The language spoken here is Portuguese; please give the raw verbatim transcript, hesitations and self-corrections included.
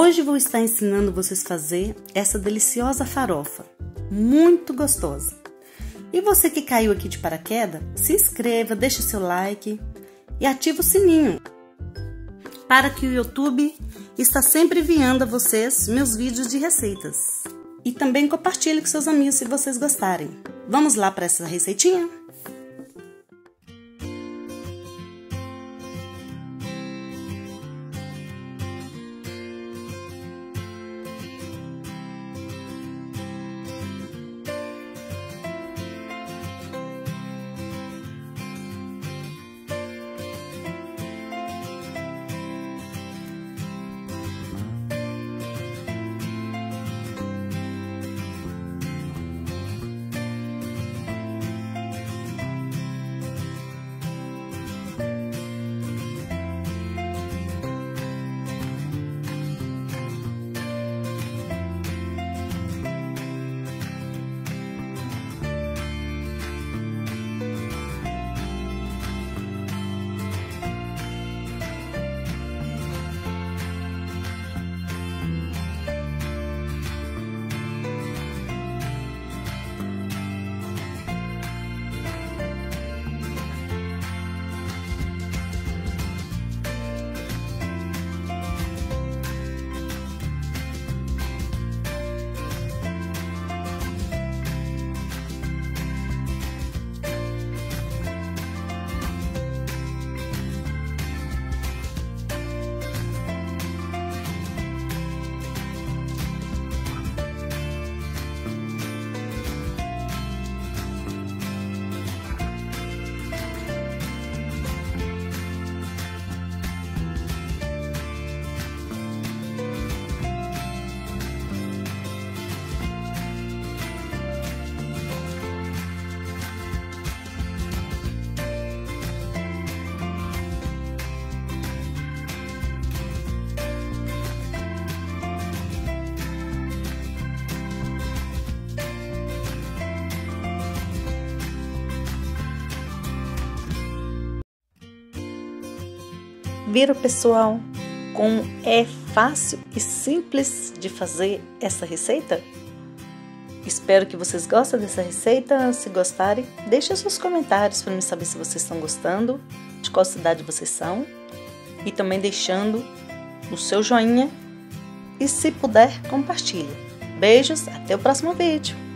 Hoje vou estar ensinando vocês a fazer essa deliciosa farofa, muito gostosa. E você que caiu aqui de paraquedas, se inscreva, deixe seu like e ative o sininho, para que o YouTube está sempre enviando a vocês meus vídeos de receitas. E também compartilhe com seus amigos se vocês gostarem. Vamos lá para essa receitinha? Viram, pessoal, como é fácil e simples de fazer essa receita? Espero que vocês gostem dessa receita. Se gostarem, deixem seus comentários para me saber se vocês estão gostando, de qual cidade vocês são, e também deixando o seu joinha e, se puder, compartilhe. Beijos, até o próximo vídeo!